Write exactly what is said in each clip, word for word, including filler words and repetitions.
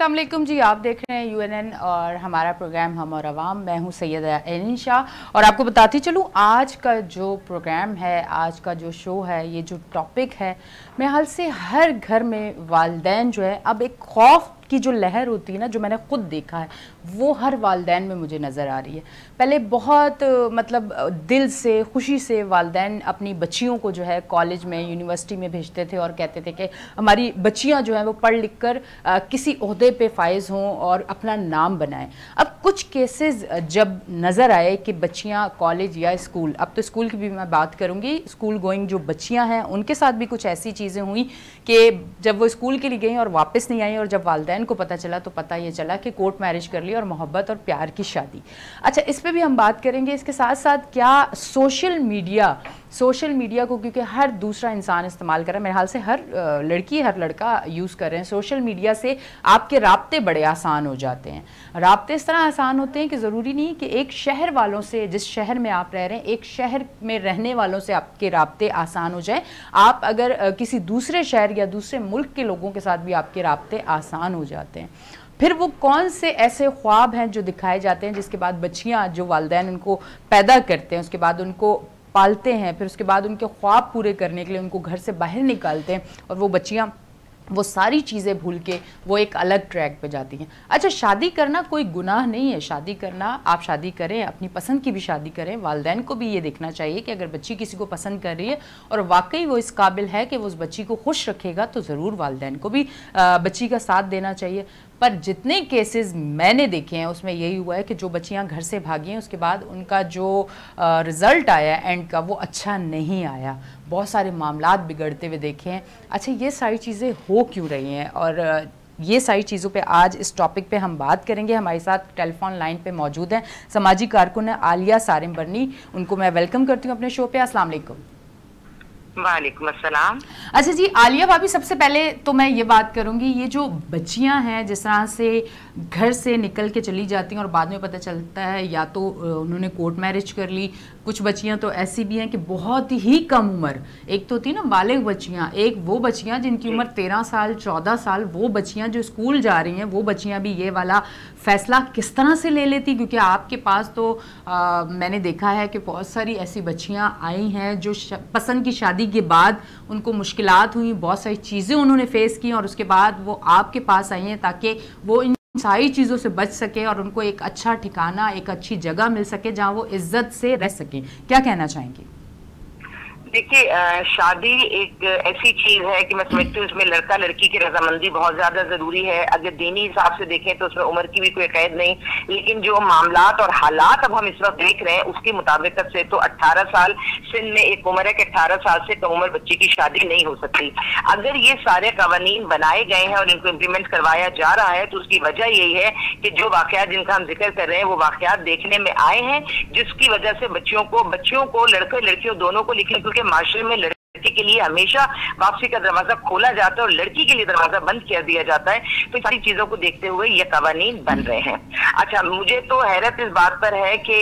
अस्सलाम वालेकुम जी, आप देख रहे हैं यूएनएन और हमारा प्रोग्राम हम और अवाम। मैं हूं सईदा ऐनी शाह और आपको बताती चलूं, आज का जो प्रोग्राम है, आज का जो शो है, ये जो टॉपिक है, मेरे हाल से हर घर में वालदैन जो है, अब एक खौफ की जो लहर होती है ना, जो मैंने ख़ुद देखा है, वो हर वालदैन में मुझे नज़र आ रही है। पहले बहुत मतलब दिल से खुशी से वालदैन अपनी बच्चियों को जो है कॉलेज में, यूनिवर्सिटी में भेजते थे और कहते थे कि हमारी बच्चियां जो हैं वो पढ़ लिख कर आ, किसी ओहदे पे फाइज़ हों और अपना नाम बनाएं। अब कुछ केसेस जब नज़र आए कि बच्चियाँ कॉलेज या स्कूल, अब तो स्कूल की भी मैं बात करूँगी, स्कूल गोइंग जो बच्चियाँ हैं उनके साथ भी कुछ ऐसी चीज़ें हुई कि जब वो स्कूल के लिए गई और वापस नहीं आई, और जब वालदैन को पता चला तो पता ये चला कि कोर्ट मैरिज कर ली और मोहब्बत और प्यार की शादी। अच्छा, इस पे भी हम बात करेंगे। इसके साथ साथ क्या सोशल मीडिया, सोशल मीडिया को क्योंकि हर दूसरा इंसान इस्तेमाल कर रहा है, मेरे हाल से हर लड़की हर लड़का यूज़ कर रहे हैं। सोशल मीडिया से आपके राब्ते बड़े आसान हो जाते हैं। राब्ते इस तरह आसान होते हैं कि ज़रूरी नहीं कि एक शहर वालों से, जिस शहर में आप रह रहे हैं, एक शहर में रहने वालों से आपके राब्ते आसान हो जाएं। आप अगर किसी दूसरे शहर या दूसरे मुल्क के लोगों के साथ भी आपके राब्ते आसान हो जाते हैं। फिर वो कौन से ऐसे ख्वाब हैं जो दिखाए जाते हैं, जिसके बाद बच्चियाँ, जो वालदैन उनको पैदा करते हैं, उसके बाद उनको पालते हैं, फिर उसके बाद उनके ख्वाब पूरे करने के लिए उनको घर से बाहर निकालते हैं, और वो बच्चियाँ वो सारी चीज़ें भूल के वो एक अलग ट्रैक पे जाती हैं। अच्छा, शादी करना कोई गुनाह नहीं है। शादी करना, आप शादी करें, अपनी पसंद की भी शादी करें। वालदैन को भी ये देखना चाहिए कि अगर बच्ची किसी को पसंद कर रही है और वाकई वो इस काबिल है कि वो उस बच्ची को खुश रखेगा, तो ज़रूर वालदैन को भी बच्ची का साथ देना चाहिए। पर जितने केसेस मैंने देखे हैं उसमें यही हुआ है कि जो बच्चियां घर से भागी हैं, उसके बाद उनका जो रिज़ल्ट आया एंड का, वो अच्छा नहीं आया। बहुत सारे मामलात बिगड़ते हुए देखे हैं। अच्छा, ये सारी चीज़ें हो क्यों रही हैं, और ये सारी चीज़ों पे आज इस टॉपिक पे हम बात करेंगे। हमारे साथ टेलीफोन लाइन पे मौजूद हैं सामाजिक कारकुन आलिया सारम वर्नी, उनको मैं वेलकम करती हूँ अपने शो पे। अस्सलाम वालेकुम। वालेकुम अस्सलाम। अच्छा जी आलिया भाभी, सबसे पहले तो मैं ये बात करूंगी, ये जो बच्चियां हैं जिस तरह से घर से निकल के चली जाती हैं और बाद में पता चलता है या तो उन्होंने कोर्ट मैरिज कर ली, कुछ बच्चियां तो ऐसी भी हैं कि बहुत ही कम उम्र, एक तो होती है ना बालिग बच्चियां, एक वो बच्चियां जिनकी उम्र तेरह साल चौदह साल, वो बच्चियां जो स्कूल जा रही हैं, वो बच्चियां भी ये वाला फ़ैसला किस तरह से ले लेती, क्योंकि आपके पास तो आ, मैंने देखा है कि बहुत सारी ऐसी बच्चियां आई हैं जो पसंद की शादी के बाद उनको मुश्किलात हुई, बहुत सारी चीज़ें उन्होंने फेस की और उसके बाद वो आपके पास आई हैं ताकि वो इन सारी चीज़ों से बच सके और उनको एक अच्छा ठिकाना, एक अच्छी जगह मिल सके जहाँ वो इज्जत से रह सकें। क्या कहना चाहेंगे? देखिए, शादी एक ऐसी चीज है कि मैं समझती हूँ इसमें लड़का लड़की की रजामंदी बहुत ज्यादा जरूरी है। अगर दीनी हिसाब से देखें तो उसमें उम्र की भी कोई कैद नहीं, लेकिन जो मामलात और हालात अब हम इस वक्त देख रहे हैं उसके मुताबिक से तो अट्ठारह साल सिन में एक उम्र है कि अट्ठारह साल से कम उम्र बच्चे की शादी नहीं हो सकती। अगर ये सारे कवानीन बनाए गए हैं और इनको इम्प्लीमेंट करवाया जा रहा है तो उसकी वजह यही है कि जो वाकयात जिनका हम जिक्र कर रहे हैं वो वाकयात देखने में आए हैं, जिसकी वजह से बच्चियों को बच्चियों को लड़के लड़कियों दोनों को, लेकिन क्योंकि माशरे में लड़के के लिए हमेशा वापसी का दरवाजा खोला जाता है और लड़की के लिए दरवाजा बंद किया दिया जाता है, तो सारी चीजों को देखते हुए ये कवानीन बन रहे हैं। अच्छा, मुझे तो हैरत इस बात पर है कि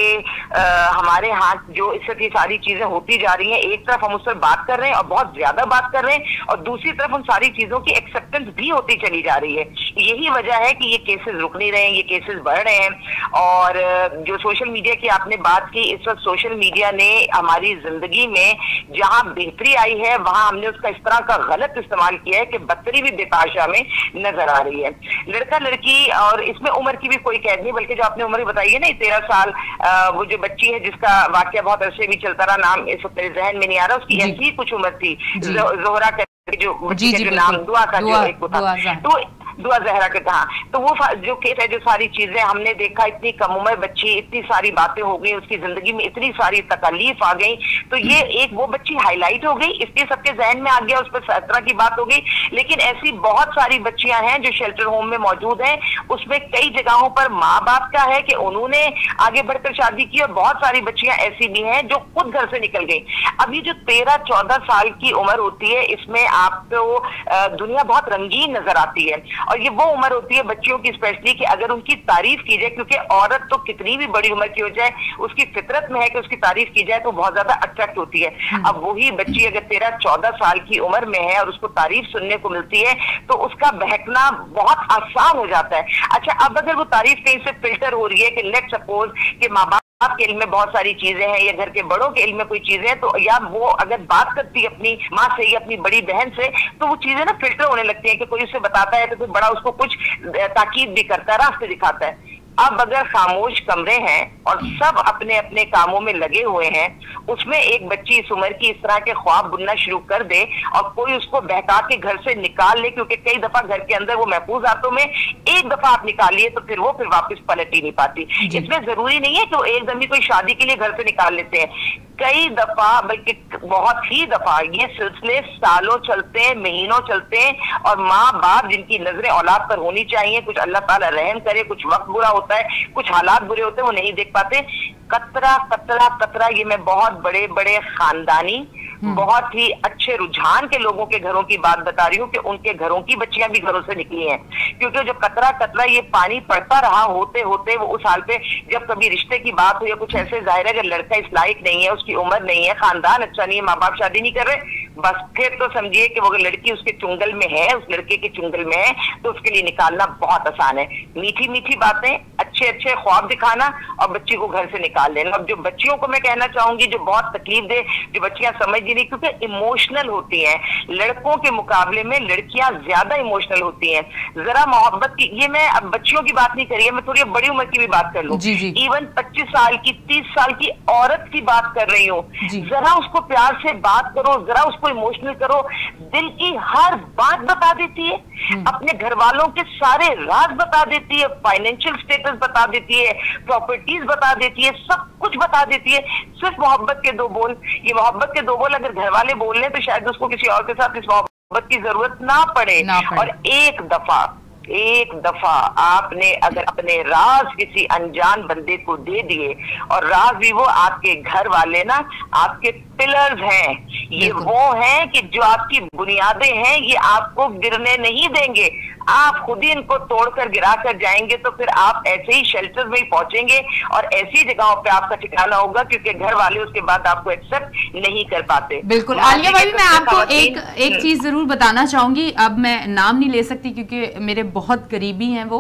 आ, हमारे हाथ जो इस तरह की सारी चीजें होती जा रही हैं, एक तरफ हम उस पर बात कर रहे हैं और बहुत ज्यादा बात कर रहे हैं, और दूसरी तरफ उन सारी चीजों की एक्सेप्टेंस भी होती चली जा रही है। यही वजह है कि ये केसेस रुक नहीं रहे हैं, ये केसेस बढ़ रहे हैं। और जो सोशल मीडिया की आपने बात की, इस वक्त सोशल मीडिया ने हमारी जिंदगी में जहाँ बेहतरी आई है वहां हमने उसका इस तरह का गलत इस्तेमाल किया है कि बदतरी भी बेताशा में नजर आ रही है। लड़का लड़की, और इसमें उम्र की भी कोई कैद नहीं, बल्कि जो आपने उम्र बताई है ना तेरह साल, आ, वो जो बच्ची है जिसका वाकया बहुत अरसे भी चलता रहा, नाम इस मेरे जहन में नहीं आ रहा, उसकी ऐसी कुछ उम्र थी, जोहरा करके जो बच्ची का जो नाम दुआ का जो एक था, तो दुआ जहरा के था, तो वो जो केस है, जो सारी चीजें हमने देखा, इतनी कम उम्र बच्ची, इतनी सारी बातें हो गई उसकी जिंदगी में, इतनी सारी तकलीफ आ गई, तो ये एक वो बच्ची हाईलाइट हो गई, इसलिए सबके जहन में आ गया, उस पर सत्रह की बात हो गई। लेकिन ऐसी बहुत सारी बच्चियां हैं जो शेल्टर होम में मौजूद हैं, उसमें कई जगहों पर माँ बाप का है कि उन्होंने आगे बढ़कर शादी की, और बहुत सारी बच्चियां ऐसी भी हैं जो खुद घर से निकल गई। अब ये जो तेरह चौदह साल की उम्र होती है, इसमें आपको दुनिया बहुत रंगीन नजर आती है और ये वो उम्र होती है बच्चियों की स्पेशली कि अगर उनकी तारीफ की जाए, क्योंकि औरत तो कितनी भी बड़ी उम्र की हो जाए उसकी फितरत में है कि उसकी तारीफ की जाए तो बहुत ज्यादा अट्रैक्ट होती है। अब वही बच्ची अगर तेरह चौदह साल की उम्र में है और उसको तारीफ सुनने को मिलती है तो उसका बहकना बहुत आसान हो जाता है। अच्छा, अब अगर वो तारीफ कहीं से फिल्टर हो रही है कि लेट सपोज कि माँ बाप आपके इल्म में बहुत सारी चीजें हैं या घर के बड़ों के इल्म में कोई चीजें हैं, तो या वो अगर बात करती है अपनी माँ से या अपनी बड़ी बहन से तो वो चीजें ना फिल्टर होने लगती हैं कि कोई उससे बताता है तो कोई बड़ा उसको कुछ ताकीद भी करता है, रास्ते दिखाता है। अब अगर खामोश कमरे हैं और सब अपने अपने कामों में लगे हुए हैं, उसमें एक बच्ची इस उम्र की इस तरह के ख्वाब बुनना शुरू कर दे और कोई उसको बहका के घर से निकाल ले, क्योंकि कई दफा घर के अंदर वो महफूज हाथों में एक दफा आप निकालिए तो फिर वो फिर वापस पलट ही नहीं पाती। इसमें जरूरी नहीं है कि वो एकदम ही कोई शादी के लिए घर से निकाल लेते हैं, कई दफा बल्कि बहुत ही दफा ये सिलसिले सालों चलते हैं, महीनों चलते हैं। और माँ बाप जिनकी नजरें औलाद पर होनी चाहिए, कुछ अल्लाह ताला रहम करे, कुछ वक्त बुरा होता है, कुछ हालात बुरे होते हैं, वो नहीं देख पाते। कतरा कतरा कतरा ये मैं बहुत बड़े बड़े खानदानी बहुत ही अच्छे रुझान के लोगों के घरों की बात बता रही हूँ कि उनके घरों की बच्चियां भी घरों से निकली हैं, क्योंकि जब कतरा कतरा ये पानी पड़ता रहा होते होते वो उस हाल पे जब कभी रिश्ते की बात हो या कुछ ऐसे, जाहिर है अगर लड़का इस लायक नहीं है, उसकी उम्र नहीं है, खानदान अच्छा नहीं है, माँ बाप शादी नहीं कर रहे, बस फिर तो समझिए कि वो अगर लड़की उसके चुंगल में है, उस लड़के के चुंगल में है, तो उसके लिए निकालना बहुत आसान है। मीठी मीठी बातें, अच्छे अच्छे ख्वाब दिखाना और बच्ची को घर से निकाल लेना। अब जो बच्चियों को मैं कहना चाहूंगी जो बहुत तकलीफ दे, जो बच्चियां समझ नहीं, क्योंकि इमोशनल होती हैं, लड़कों के मुकाबले में लड़कियां ज्यादा इमोशनल होती हैं। जरा मोहब्बत की, ये मैं अब बच्चियों की बात नहीं कर रही है, मैं थोड़ी बड़ी उम्र की भी बात कर लूं, इवन पच्चीस साल की तीस साल की औरत की बात कर रही हूँ। जरा उसको प्यार से बात करो, जरा उसको इमोशनल करो, दिल की हर बात बता देती है, अपने घर वालों के सारे राज बता देती है, फाइनेंशियल स्टेटस बता देती है, प्रॉपर्टीज बता देती है, सब कुछ बता देती है। सिर्फ मोहब्बत के दो बोल, ये मोहब्बत के दो बोल अगर घर वाले बोल रहे हैं तो शायद उसको किसी और के साथ इस मोहब्बत की जरूरत ना पड़े। और एक दफा एक दफा आपने अगर अपने राज किसी अनजान बंदे को दे दिए, और राज भी वो आपके घर वाले ना आपके पिलर्स हैं, ये वो हैं कि जो आपकी बुनियादें हैं, ये आपको गिरने नहीं देंगे, आप खुद ही इनको तोड़कर गिरा कर जाएंगे तो फिर आप ऐसे ही शेल्टर में ही पहुंचेंगे और ऐसी जगहों पे आपका ठिकाना होगा, क्योंकि घर वाले उसके बाद आपको एक्सेप्ट नहीं कर पाते। बिल्कुल आलिया भाई, मैं आपको एक एक चीज जरूर बताना चाहूंगी, अब मैं नाम नहीं ले सकती क्योंकि मेरे बहुत करीबी हैं वो,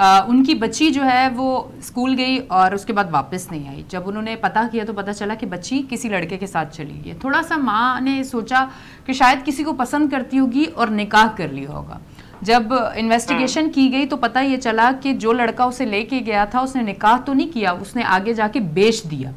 आ, उनकी बच्ची जो है वो स्कूल गई और उसके बाद वापस नहीं आई। जब उन्होंने पता किया तो पता चला कि बच्ची किसी लड़के के साथ चली गई। थोड़ा सा माँ ने सोचा कि शायद किसी को पसंद करती होगी और निकाह कर लिया होगा। जब इन्वेस्टिगेशन की गई तो पता ये चला कि जो लड़का उसे लेके गया था उसने निकाह तो नहीं किया, उसने आगे जाके बेच दिया,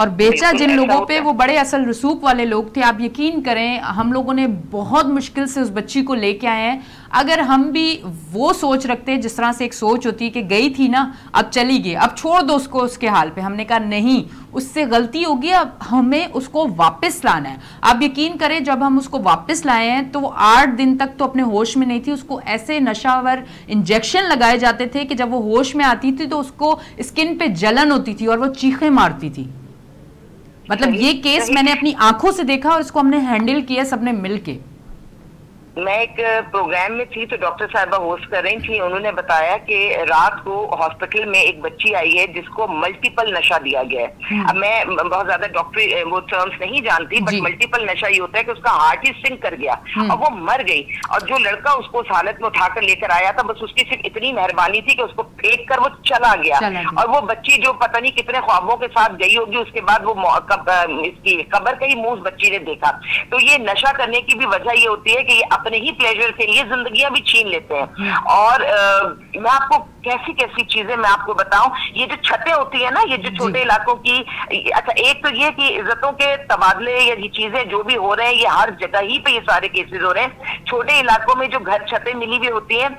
और बेचा जिन लोगों पे वो बड़े असल रसूख वाले लोग थे। आप यकीन करें, हम लोगों ने बहुत मुश्किल से उस बच्ची को लेके आए हैं। अगर हम भी वो सोच रखते जिस तरह से एक सोच होती है कि गई थी ना, अब चली गई, अब छोड़ दो उसको उसके हाल पे, हमने कहा नहीं, उससे गलती होगी, अब हमें उसको वापस लाना है। आप यकीन करें, जब हम उसको वापस लाए हैं तो वो आठ दिन तक तो अपने होश में नहीं थी। उसको ऐसे नशावर इंजेक्शन लगाए जाते थे कि जब वो होश में आती थी तो उसको स्किन पे जलन होती थी और वो चीखें मारती थी। मतलब ये केस मैंने अपनी आंखों से देखा और इसको हमने हैंडल किया सबने मिलके। मैं एक प्रोग्राम में थी तो डॉक्टर साहिबा होस्ट कर रही थी, उन्होंने बताया कि रात को हॉस्पिटल में एक बच्ची आई है जिसको मल्टीपल नशा दिया गया है। अब मैं बहुत ज्यादा डॉक्टरी वो टर्म्स नहीं जानती, बट मल्टीपल नशा ये होता है कि उसका हार्ट ही सिंक कर गया और वो मर गई, और जो लड़का उसको उस हालत में उठाकर लेकर आया था बस उसकी सिर्फ इतनी मेहरबानी थी कि उसको फेंक कर वो चला गया, चला गया। और वो बच्ची जो पता नहीं कितने ख्वाबों के साथ गई होगी, उसके बाद वो इसकी कब्र का ही मुंह बच्ची ने देखा। तो ये नशा करने की भी वजह ये होती है कि अपने ही प्लेजर के लिए जिंदगियां भी छीन लेते हैं। और आ, मैं आपको कैसी कैसी चीजें मैं आपको बताऊं, ये जो छतें होती है ना, ये जो छोटे इलाकों की, अच्छा एक तो ये कि इज्जतों के तबादले या ये चीजें जो भी हो रहे हैं, ये हर जगह ही पे ये सारे केसेस हो रहे हैं। छोटे इलाकों में जो घर छतें मिली हुई होती हैं,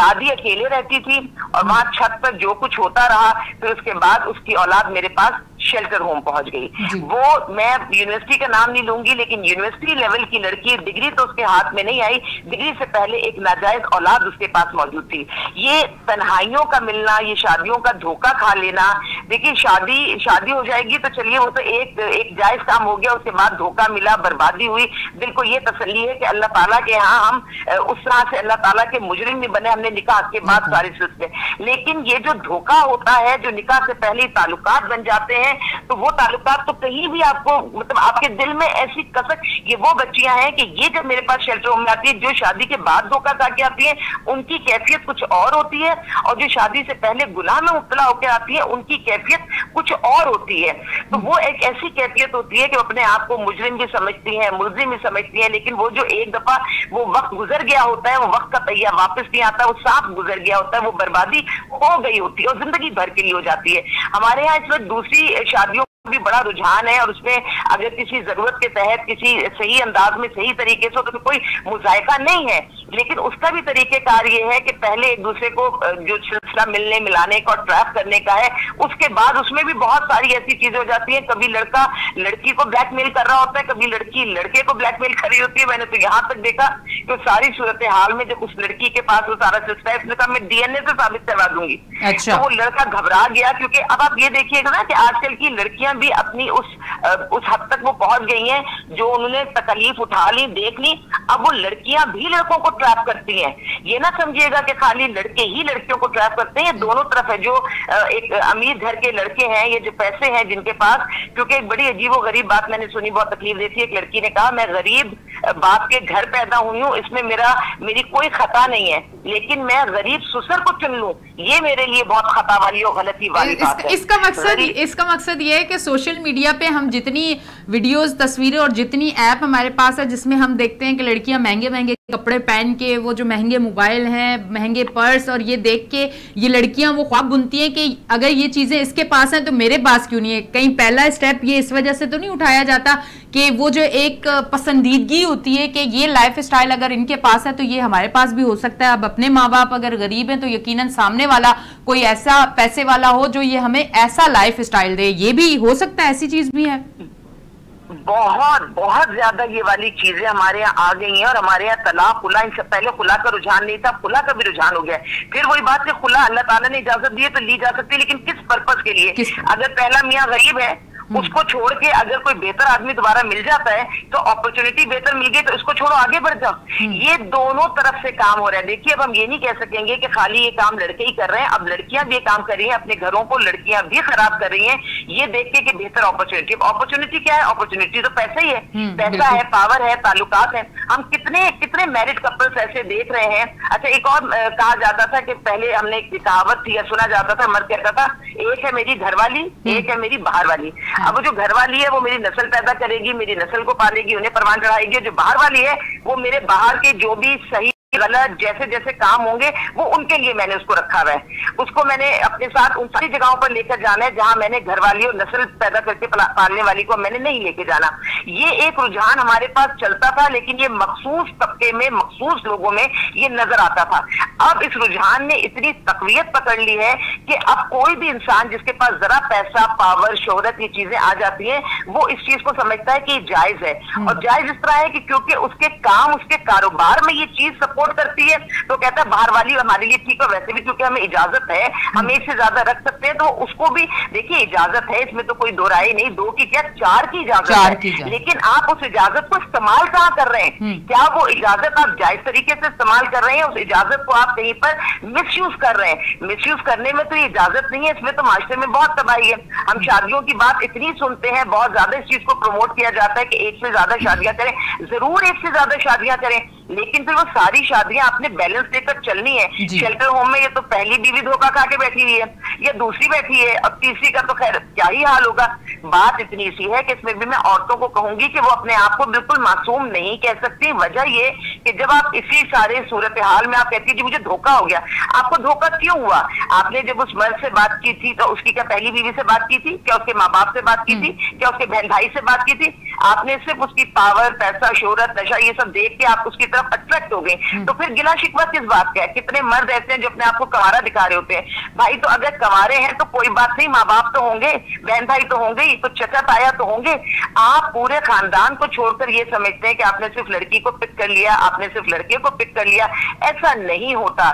दादी अकेले रहती थी और वहां छत पर जो कुछ होता रहा, फिर उसके बाद उसकी औलाद मेरे पास शेल्टर होम पहुंच गई। वो मैं यूनिवर्सिटी का नाम नहीं लूंगी, लेकिन यूनिवर्सिटी लेवल की लड़की, डिग्री तो उसके हाथ में नहीं आई, डिग्री से पहले एक नाजायज औलाद उसके पास मौजूद थी। ये तन्हाइयों का मिलना, ये शादियों का धोखा खा लेना, देखिए शादी शादी हो जाएगी तो चलिए वो तो एक एक जायज काम हो गया, उसके बाद धोखा मिला, बर्बादी हुई। दिल को ये तसल्ली है कि अल्लाह ताला के यहाँ हम उस तरह से अल्लाह ताला के मुजरिम नहीं बने, हमने निकाह के बाद सारे सिलसिले। लेकिन ये जो धोखा होता है, जो निकाह से पहले ताल्लुकात बन जाते हैं, तो वो ताल्लुकात तो कहीं भी आपको मतलब आपके दिल में ऐसी कसक, ये वो बच्चियां हैं कि ये जब मेरे पास शेल्टर होम में आती है, जो शादी के बाद धोखा खा के आती है उनकी कैफियत कुछ और होती है, और जो शादी से पहले गुनाह में मुब्तला होकर आती है उनकी कैफियत कुछ और होती है। तो वो एक ऐसी कैफियत होती है कि अपने आप को मुजरिम भी समझती है, मुलजिम भी समझती है, लेकिन वो जो एक दफा वो वक्त गुजर गया होता है, वो वक्त का पहिया वापस नहीं आता, वो सांप गुजर गया होता है, वो बर्बादी हो गई होती है और जिंदगी भर के लिए हो जाती है। हमारे यहाँ इस वक्त दूसरी शादियों भी बड़ा रुझान है, और उसमें अगर किसी जरूरत के तहत किसी सही अंदाज में सही तरीके से तो कोई मुजायका नहीं है, लेकिन उसका भी तरीकेकार ये है कि पहले एक दूसरे को जो सिलसिला मिलने मिलाने का और ट्रैप करने का है, उसके बाद उसमें भी बहुत सारी ऐसी चीजें हो जाती हैं। कभी लड़का लड़की को ब्लैकमेल कर रहा होता है, कभी लड़की लड़के को ब्लैकमेल कर रही होती है। मैंने तो यहाँ तक देखा कि सारी सूरत हाल में जब उस लड़की के पास वो सारा सिलसिला है, उसने कहा मैं डीएनए से साबित करवा दूंगी, तो वो लड़का घबरा गया। क्योंकि अब आप ये देखिएगा ना कि आजकल की लड़कियां भी अपनी उस उस हद तक वो पहुंच गई हैं जो उन्होंने तकलीफ उठा ली, देख ली। अब वो लड़कियां भी लड़कों को ट्रैप करती हैं। ये ना समझिएगा कि खाली लड़के ही लड़कियों को ट्रैप करते हैं, दोनों तरफ है। जो एक अमीर घर के लड़के हैं, ये जो पैसे हैं जिनके पास, क्योंकि एक बड़ी अजीबोगरीब बात मैंने सुनी, बहुत तकलीफ देती है। एक लड़की ने कहा मैं गरीब बाप के घर पैदा हुई हूँ, इसमें मेरा मेरी कोई खता नहीं है, लेकिन मैं गरीब सुसर को चुन लूं ये मेरे लिए बहुत खता वाली और गलती वाली बात है। इसका मकसद इसका मकसद ये है कि सोशल मीडिया पे हम जितनी वीडियोस, तस्वीरें और जितनी ऐप हमारे पास है जिसमें हम देखते हैं कि लड़कियां महंगे महंगे कपड़े पहन के, वो जो महंगे मोबाइल हैं, महंगे पर्स, और ये देख के ये लड़कियां वो ख्वाब बुनती हैं कि अगर ये चीज़ें इसके पास हैं तो मेरे पास क्यों नहीं है। कहीं पहला स्टेप ये इस वजह से तो नहीं उठाया जाता कि वो जो एक पसंदीदगी होती है कि ये लाइफ स्टाइल अगर इनके पास है तो ये हमारे पास भी हो सकता है। अब अपने माँ बाप अगर गरीब हैं तो यकीनन सामने वाला कोई ऐसा पैसे वाला हो जो ये हमें ऐसा लाइफ स्टाइल दे, ये भी हो सकता है, ऐसी चीज़ भी है। बहुत बहुत ज्यादा ये वाली चीजें हमारे यहाँ आ गई हैं, और हमारे यहाँ तलाक, खुला, इनसे पहले खुला का रुझान नहीं था, खुला का भी रुझान हो गया। फिर वही बात कि खुला अल्लाह ताला ने इजाजत दी है तो ली जा सकती है, लेकिन किस पर्पज के लिए। अगर पहला मियाँ गरीब है, उसको छोड़ के अगर कोई बेहतर आदमी दोबारा मिल जाता है तो अपॉर्चुनिटी बेहतर मिल गई तो इसको छोड़ो आगे बढ़ जाओ। ये दोनों तरफ से काम हो रहा है। देखिए अब हम ये नहीं कह सकेंगे कि खाली ये काम लड़के ही कर रहे हैं, अब लड़कियां भी ये काम कर रही हैं, अपने घरों को लड़कियां भी खराब कर रही हैं ये देख के कि बेहतर अपॉर्चुनिटी। अपॉर्चुनिटी क्या है? अपॉर्चुनिटी तो पैसा ही है, पैसा है, पावर है, ताल्लुकात है। हम कितने कितने मैरिड कपल्स ऐसे देख रहे हैं। अच्छा, एक और कहा जाता था कि पहले हमने एक कहावत थी या सुना जाता था, मर्द कहता था एक है मेरी घरवाली, एक है मेरी बाहर वाली। अब जो घर वाली है वो मेरी नस्ल पैदा करेगी, मेरी नस्ल को पालेगी, उन्हें परवान चढ़ाएगी। जो बाहर वाली है वो मेरे बाहर के जो भी सही गलत जैसे जैसे काम होंगे वो उनके लिए मैंने उसको रखा हुआ है, उसको मैंने अपने साथ उन सारी जगहों पर लेकर जाना है जहां मैंने घरवाली और नस्ल पैदा करके पालने वाली को मैंने नहीं लेके जाना। ये एक रुझान हमारे पास चलता था, लेकिन ये मखसूस तबके में, मखसूस लोगों में ये नजर आता था। अब इस रुझान ने इतनी तकवीयत पकड़ ली है कि अब कोई भी इंसान जिसके पास जरा पैसा, पावर, शोहरत, ये चीजें आ जाती है, वो इस चीज को समझता है कि ये जायज है। और जायज इस तरह है कि क्योंकि उसके काम, उसके कारोबार में ये चीज सपोर्ट करती है तो कहता है बाहर वाली हमारे लिए ठीक है, वैसे भी क्योंकि हमें इजाजत है, हम एक से ज्यादा रख सकते हैं तो उसको भी। देखिए इजाजत है, इसमें तो कोई दो राय नहीं, दो की क्या चार की इजाजत है, लेकिन आप उस इजाजत को इस्तेमाल कहाँ कर रहे हैं? क्या वो इजाजत आप जायज तरीके से इस्तेमाल कर रहे हैं? उस इजाजत को आप कहीं पर मिसयूज कर रहे हैं। मिसयूज करने में तो ये इजाजत नहीं है, इसमें तो माशरे में बहुत तबाही है। हम शादियों की बात इतनी सुनते हैं, बहुत ज्यादा इस चीज को प्रमोट किया जाता है कि एक से ज्यादा शादियां करें। जरूर एक से ज्यादा शादियां करें, लेकिन फिर वो सारी शादियां आपने बैलेंस देकर चलनी है। शेल्टर होम में ये तो पहली बीवी धोखा खा के बैठी हुई है, ये दूसरी बैठी है, अब तीसरी का तो खैर क्या ही हाल होगा। बात इतनी सी है कि इसमें भी मैं औरतों को कहूंगी कि वो अपने आप को बिल्कुल मासूम नहीं कह सकती। वजह ये कि जब आप इसी सारे सूरत हाल में आप कहती है जी मुझे धोखा हो गया, आपको धोखा क्यों हुआ? आपने जब उस मर्द से बात की थी तो उसकी क्या पहली बीवी से बात की थी? क्या उसके माँ बाप से बात की थी? क्या उसके बहन भाई से बात की थी? आपने सिर्फ उसकी पावर, पैसा, शोहरत, नशा, ये सब देख के आप उसकी तरफ अट्रैक्ट हो गए। तो फिर गिला शिकवा किस बात का है? कितने मर्द ऐसे हैं जो अपने आप को कवारा दिखा रहे होते हैं। भाई तो अगर संवारे हैं तो कोई बात नहीं, माँ बाप तो होंगे, बहन भाई तो होंगे, कुछ चचा ताया तो होंगे। आप पूरे खानदान को छोड़कर ये समझते हैं कि आपने सिर्फ लड़की को पिक कर लिया, आपने सिर्फ लड़के को पिक कर लिया। ऐसा नहीं होता।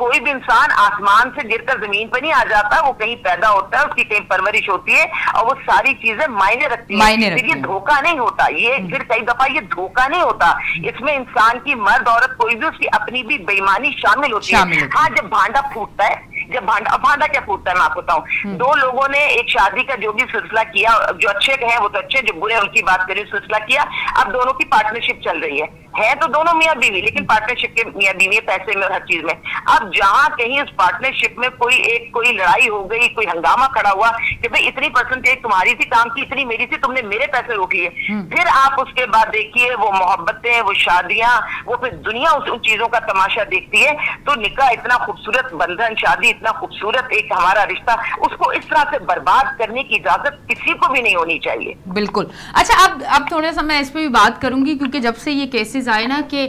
कोई भी इंसान आसमान से गिरकर जमीन पर नहीं आ जाता, वो कहीं पैदा होता है, उसकी कहीं परवरिश होती है और वो सारी चीजें मायने रखती है। फिर ये धोखा नहीं होता, ये फिर कई दफा ये धोखा नहीं होता, इसमें इंसान की मर्द औरत कोई भी उसकी अपनी भी बेईमानी शामिल होती है। हाँ, जब भांडा फूटता है, जब भांडा भांडा क्या फूटता है मैं आपको बताऊं, दो लोगों ने एक शादी का जो भी सिलसिला किया, जो अच्छे हैं वो तो अच्छे, जो बुरे उनकी बात करें सिलसिला किया। अब दोनों की पार्टनरशिप चल रही है है तो दोनों मियाँ बीवी, लेकिन पार्टनरशिप के मियाँ बीवी पैसे में और हर चीज में। अब जहाँ कहीं उस पार्टनरशिप में कोई एक कोई लड़ाई हो गई, कोई हंगामा खड़ा हुआ कि भाई इतनी परसेंटेज तुम्हारी थी काम की, इतनी मेरी थी, तुमने मेरे पैसे रोक लिए, फिर आप उसके बाद देखिए वो मोहब्बतें, वो शादियां, वो फिर दुनिया उस उन चीजों का तमाशा देखती है। तो निकाह इतना खूबसूरत बंधन, शादी इतना खूबसूरत एक हमारा रिश्ता, उसको इस तरह से बर्बाद करने की इजाजत किसी को भी नहीं होनी चाहिए। बिल्कुल। अच्छा, अब अब थोड़ा सा मैं इस पर भी बात करूंगी क्योंकि जब से ये केसेस आए ना कि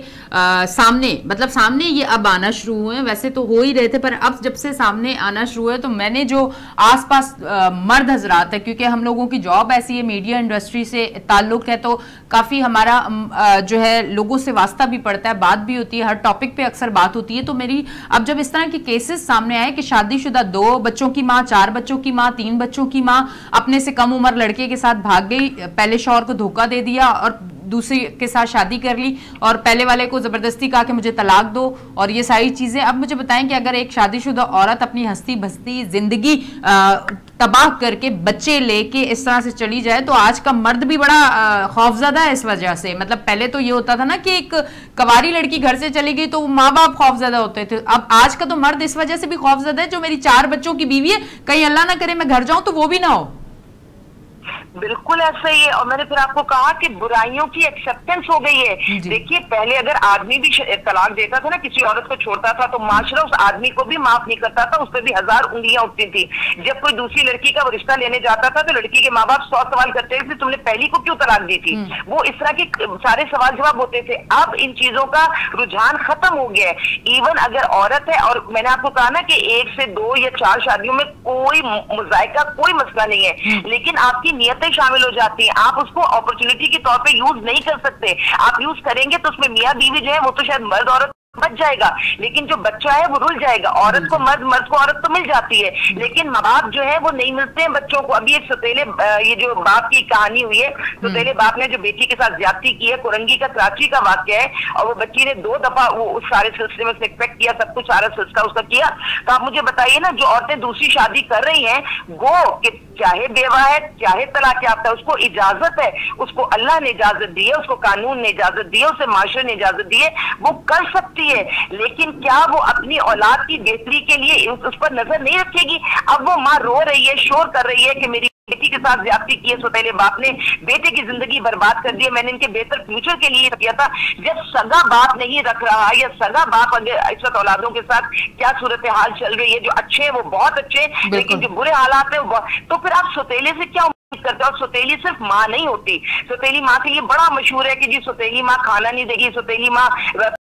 सामने मतलब सामने ये अब आना शुरू हुए, वैसे तो हो ही रहे थे पर अब जब से सामने आना शुरू है तो मैंने जो आसपास आ, मर्द हजरात है, क्योंकि हम लोगों की जॉब ऐसी है, मीडिया इंडस्ट्री से ताल्लुक है तो काफी हमारा आ, जो है लोगों से वास्ता भी पड़ता है, बात भी होती है, हर टॉपिक पे अक्सर बात होती है। तो मेरी अब जब इस तरह के केसेस सामने आए कि शादीशुदा दो बच्चों की माँ, चार बच्चों की माँ, तीन बच्चों की माँ अपने से कम उम्र लड़के के साथ भाग गई, पहले शौहर को धोखा दे दिया और दूसरी के साथ शादी कर ली और पहले वाले को जबरदस्ती कहा कि मुझे तलाक दो और ये सारी चीजें, अब मुझे बताएं कि अगर एक शादीशुदा औरत अपनी हस्ती बस्ती जिंदगी तबाह करके बच्चे लेके इस तरह से चली जाए तो आज का मर्द भी बड़ा खौफजदा है इस वजह से। मतलब पहले तो ये होता था ना कि एक कवारी लड़की घर से चली गई तो माँ बाप खौफजदा होते थे, अब आज का तो मर्द इस वजह से भी खौफजदा है, जो मेरी चार बच्चों की बीवी है कहीं अल्लाह ना करे मैं घर जाऊं तो वो भी ना हो। बिल्कुल ऐसा ही है। और मैंने फिर आपको कहा कि बुराइयों की एक्सेप्टेंस हो गई है। देखिए पहले अगर आदमी भी तलाक देता था ना, किसी औरत को छोड़ता था तो माशरा उस आदमी को भी माफ नहीं करता था, उस पर भी हजार उंगलियां उठती थी। जब कोई दूसरी लड़की का रिश्ता लेने जाता था तो लड़की के माँ बाप सौ सवाल करते थे, तुमने पहली को क्यों तलाक दी थी, वो इस तरह के सारे सवाल जवाब होते थे। अब इन चीजों का रुझान खत्म हो गया है। इवन अगर औरत है, और मैंने आपको कहा ना कि एक से दो या चार शादियों में कोई मुजायका कोई मसला नहीं है, लेकिन आपकी नियत शामिल हो जाती है, आप उसको अपॉर्चुनिटी के तौर पे यूज नहीं कर सकते। आप यूज करेंगे तो उसमें मियाँ बीवी जो है वो तो शायद मर्द औरत बच जाएगा, लेकिन जो बच्चा है वो रुल जाएगा। औरत को मर्द, मर्द को औरत तो मिल जाती है, लेकिन माँ बाप जो है वो नहीं मिलते हैं बच्चों को। अभी एक सतेले ये जो बाप की कहानी हुई है, सतेले बाप ने जो बेटी के साथ ज्यादती की है, कुरंगी का कराची का वाक्य है, और वो बच्ची ने दो दफा वो उस सारे सिलसिले में एक्सपेक्ट किया, सब कुछ सारा सिलसिला उसका किया। तो आप मुझे बताइए ना, जो औरतें दूसरी शादी कर रही हैं वो चाहे बेवा है चाहे तलाकयाफ्ता, उसको इजाजत है, उसको अल्लाह ने इजाजत दी है, उसको कानून ने इजाजत दी है, उसे माशरे ने इजाजत दी है, वो कर सकती है। लेकिन क्या वो अपनी औलाद की बेहतरी के लिए उस पर नजर नहीं रखेगी? अब वो माँ रो रही है, शोर कर रही है कि मेरी बेटी के साथ ज्यादती की है, सौतेले बाप ने बेटे की जिंदगी बर्बाद कर दी है, मैंने इनके बेहतर फ्यूचर के लिए किया था। जब सगा बाप नहीं रख रहा है, या सगा बाप अगर इस वक्त औलादों के साथ क्या सूरत हाल चल रही है, जो अच्छे हैं वो बहुत अच्छे हैं, लेकिन जो बुरे हालात है वो, तो फिर आप सौतेले से क्या करता है? और सौतेली सिर्फ माँ नहीं होती, सौतेली माँ के लिए बड़ा मशहूर है कि जी सौतेली माँ खाना नहीं देगी, सौतेली माँ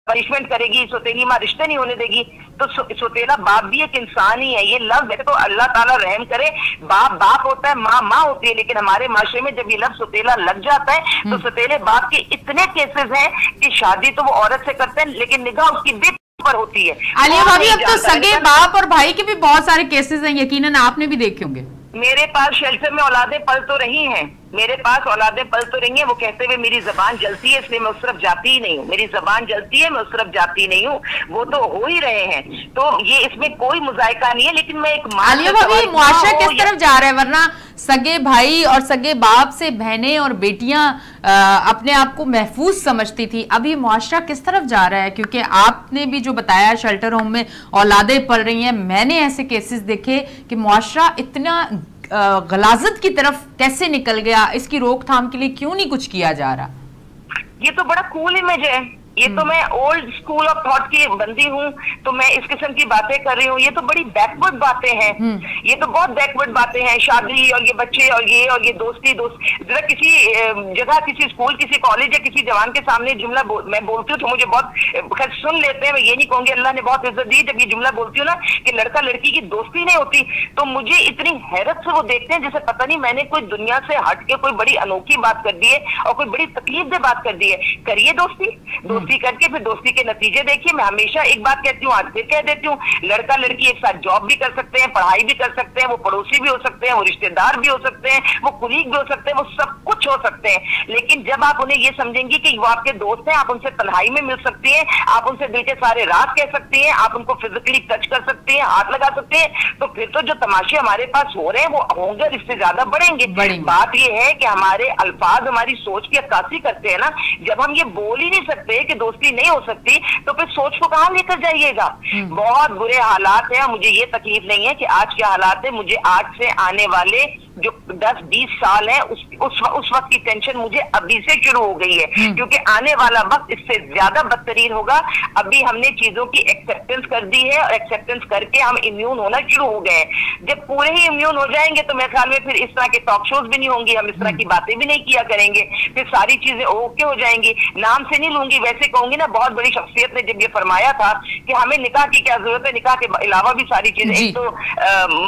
पनिशमेंट करेगी, सौतेली माँ रिश्ते नहीं होने देगी। तो सौतेला बाप भी एक इंसान ही है, ये लफ्ज है तो अल्लाह ताला रहम करे, बाप बाप होता है, माँ माँ होती है, लेकिन हमारे माशरे में जब ये लफ्ज सौतेला लग जाता है तो सौतेले बाप के इतने केसेस हैं कि शादी तो वो औरत से करते हैं लेकिन निगाह उसकी बेटी पर होती है। आलिया भाभी, अब तो सगे बाप और भाई के भी बहुत सारे केसेस हैं, यकीनन आपने भी देखे होंगे। मेरे पास शेल्टर में औलादें पल तो रही हैं, मेरे पास औलादें पल तो रही हैं, वो कहते हुए मेरी जबान जलती है इसलिए मैं उस तरफ जाती ही नहीं हूँ, मेरी जबान जलती है मैं उस तरफ जाती नहीं हूँ, वो तो हो ही रहे हैं, तो ये इसमें कोई मुजायका नहीं है। लेकिन मैं एक आलिया भाभी, मुआशरा किस तरफ जा रहा है? वरना सगे भाई और सगे बाप से बहनें और बेटियां अपने आप को महफूज समझती थी, अभी मुआशरा किस तरफ जा रहा है? क्योंकि आपने भी जो बताया शेल्टर होम में औलादें पल रही हैं, मैंने ऐसे केसेस देखे कि मुआशरा इतना गलाजत की तरफ कैसे निकल गया, इसकी रोकथाम के लिए क्यों नहीं कुछ किया जा रहा? ये तो बड़ा कूल इमेज है, ये तो मैं ओल्ड स्कूल ऑफ थॉट की बंदी हूँ, तो मैं इस किस्म की बातें कर रही हूँ। ये तो बड़ी बैकवर्ड बातें हैं, ये तो बहुत बैकवर्ड बातें हैं, शादी और ये बच्चे और ये और ये दोस्ती दोस्त जरा किसी जगह किसी स्कूल किसी कॉलेज या किसी जवान के सामने जुमला बो, मैं बोलती हूँ तो मुझे बहुत खैर सुन लेते हैं। मैं ये नहीं कहूँगी अल्लाह ने बहुत इज्जत दी, जब ये जुमला बोलती हूँ ना कि लड़का लड़की की दोस्ती नहीं होती, तो मुझे इतनी हैरत से वो देखते हैं जैसे पता नहीं मैंने कोई दुनिया से हट के कोई बड़ी अनोखी बात कर दी है और कोई बड़ी तकलीफ दे बात कर दी है। करिए दोस्ती, दोस्ती करके फिर दोस्ती के नतीजे देखिए। मैं हमेशा एक बात कहती हूँ, आज फिर कह देती हूँ, लड़का लड़की एक साथ जॉब भी कर सकते हैं, पढ़ाई भी कर सकते हैं, वो पड़ोसी भी हो सकते हैं, वो रिश्तेदार भी हो सकते हैं, वो कुलीग भी हो सकते हैं, वो सब कुछ हो सकते हैं। लेकिन जब आप उन्हें ये समझेंगे कि वो आपके दोस्त हैं, आप उनसे तन्हाई में मिल सकती हैं, आप उनसे दिल के सारे राज कह सकती हैं, आप उनको फिजिकली टच कर सकती हैं, हाथ लगा सकते हैं, तो फिर तो जो तमाशे हमारे पास हो रहे हैं वो होंगे, इससे ज्यादा बढ़ेंगे। बात यह है कि हमारे अल्फाज हमारी सोच की अक्कासी करते हैं ना, जब हम ये बोल ही नहीं सकते कि दोस्ती नहीं हो सकती तो फिर सोच को कहां लेकर जाइएगा। बहुत बुरे हालात हैं, मुझे ये तकलीफ नहीं है कि आज क्या हालात है, मुझे आज से आने वाले जो दस बीस साल है उस उस, उस वक्त की टेंशन मुझे अभी से शुरू हो गई है, क्योंकि आने वाला वक्त इससे ज्यादा बदतरीन होगा। अभी हमने चीजों की एक्सेप्टेंस कर दी है और एक्सेप्टेंस करके हम इम्यून होना शुरू हो गए हैं। जब पूरे ही इम्यून हो जाएंगे तो मेरे ख्याल में फिर इस तरह के टॉक शोज भी नहीं होंगे, हम इस तरह की बातें भी नहीं किया करेंगे, फिर सारी चीजें ओके हो जाएंगी। नाम से नहीं लूंगी, वैसे कहूंगी ना, बहुत बड़ी शख्सियत ने जब ये फरमाया था कि हमें निकाह की क्या जरूरत है, निकाह के अलावा भी सारी चीजें, एक तो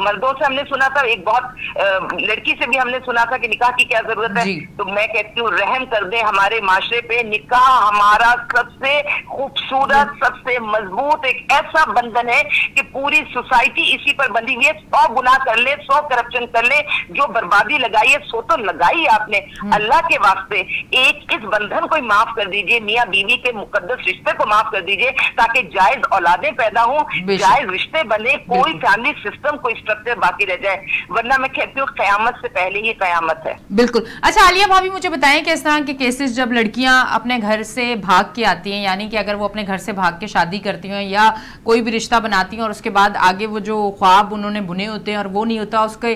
मर्दों से हमने सुना था, एक बहुत लड़की से भी हमने सुना था कि निकाह की क्या जरूरत है। तो मैं कहती हूँ रहम कर दें हमारे माशरे पे, निकाह हमारा सबसे खूबसूरत सबसे मजबूत एक ऐसा बंधन है कि पूरी सोसाइटी इसी पर बंधी हुई है। सौ गुनाह कर ले, सौ करप्शन कर ले, जो बर्बादी लगाई है सो तो लगाई आपने, अल्लाह के वास्ते एक इस बंधन को माफ कर दीजिए, मियाँ बीवी के मुकद्दस रिश्ते को माफ कर दीजिए, ताकि जायज औलादें पैदा हों, जायज रिश्ते बने, कोई फैमिली सिस्टम कोई स्ट्रक्चर बाकी रह जाए, वरना मैं कहती हूँ कयामत से पहले ही कयामत है। बिल्कुल। अच्छा आलिया भाभी, मुझे बताएं कि इस तरह के केसेस जब लड़कियां अपने घर से भाग के आती हैं, यानी कि अगर वो अपने घर से भाग के शादी करती हैं या कोई भी रिश्ता बनाती हैं और उसके बाद आगे वो जो ख्वाब उन्होंने बुने होते हैं और वो नहीं होता, उसके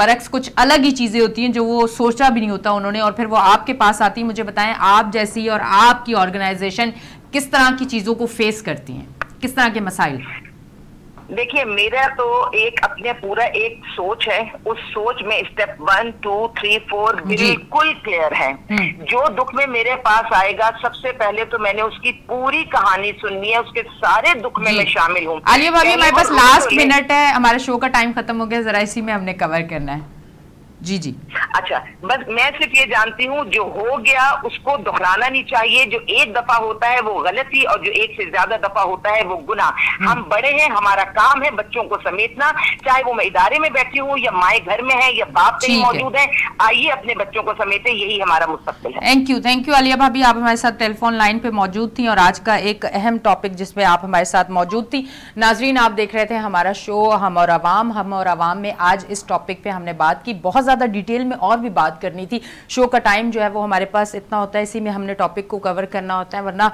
बरक्स कुछ अलग ही चीज़ें होती हैं जो वो सोचा भी नहीं होता उन्होंने, और फिर वो आपके पास आती हैं, मुझे बताएं आप जैसी और आपकी ऑर्गेनाइजेशन किस तरह की चीज़ों को फेस करती हैं, किस तरह के मसाइल? देखिए मेरा तो एक अपने पूरा एक सोच है, उस सोच में step one two three four बिल्कुल क्लियर है। जो दुख में मेरे पास आएगा सबसे पहले तो मैंने उसकी पूरी कहानी सुननी है, उसके सारे दुख में मैं शामिल हूँ। आलिया भाभी हमारे पास लास्ट मिनट है, हमारे शो का टाइम खत्म हो गया, जरा इसी में हमने कवर करना है। जी जी अच्छा, बस मैं सिर्फ ये जानती हूँ जो हो गया उसको दोहराना नहीं चाहिए, जो एक दफा होता है वो गलती और जो एक से ज्यादा दफा होता है वो गुनाह। हम बड़े हैं, हमारा काम है बच्चों को समेटना, चाहे वो मैं इदारे में बैठी हूँ या माए घर में है या बाप कहीं मौजूद है, आइए अपने बच्चों को समेटे, यही हमारा मुस्तकबिल है। Thank you, thank you Alia भाभी, आप हमारे साथ टेलीफोन लाइन पे मौजूद थी और आज का एक अहम टॉपिक जिसपे आप हमारे साथ मौजूद थी। नाजरीन आप देख रहे थे हमारा शो हम और आवाम, हम और आवाम में आज इस टॉपिक पे हमने बात की, बहुत ज़्यादा डिटेल में और भी बात करनी थी, शो का टाइम जो है वो हमारे पास इतना होता है, इसी में हमने टॉपिक को कवर करना होता है, वरना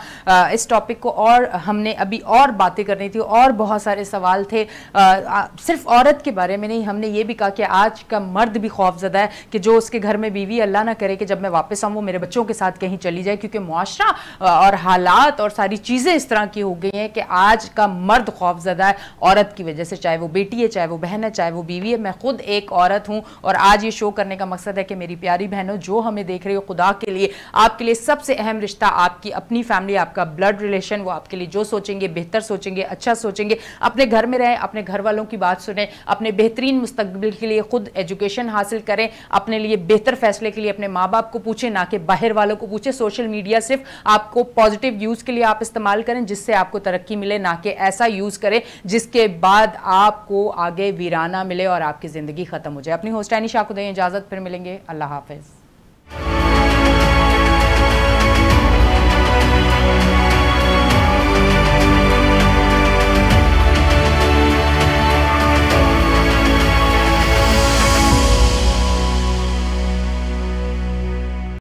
इस टॉपिक को और हमने अभी और बातें करनी थी और बहुत सारे सवाल थे। आ, सिर्फ औरत के बारे में नहीं, हमने ये भी कहा कि आज का मर्द भी खौफजदा है कि जो उसके घर में बीवी, अल्लाह ना करे कि जब मैं वापस आऊँ वो मेरे बच्चों के साथ कहीं चली जाए, क्योंकि मुआशरा और हालात और सारी चीज़ें इस तरह की हो गई हैं कि आज का मर्द खौफजदा है औरत की वजह से, चाहे वो बेटी है, चाहे वो बहन है, चाहे वो बीवी है। मैं खुद एक औरत हूँ और आज शो करने का मकसद है कि मेरी प्यारी बहनों जो हमें देख रही हो, खुदा के लिए आपके लिए सबसे अहम रिश्ता आपकी अपनी फैमिली, आपका ब्लड रिलेशन, वो आपके लिए जो सोचेंगे बेहतर सोचेंगे, अच्छा सोचेंगे, अपने घर में रहें, अपने घर वालों की बात सुने, अपने बेहतरीन मुस्तकबिल के लिए खुद एजुकेशन हासिल करें, अपने लिए बेहतर फैसले के लिए अपने माँ बाप को पूछे, ना कि बाहर वालों को पूछे। सोशल मीडिया सिर्फ आपको पॉजिटिव यूज के लिए आप इस्तेमाल करें जिससे आपको तरक्की मिले, ना कि ऐसा यूज करें जिसके बाद आपको आगे वीराना मिले और आपकी जिंदगी खत्म हो जाए। अपनी होस्ट ऐनी शाह को इजाजत, फिर मिलेंगे, अल्लाह हाफिज।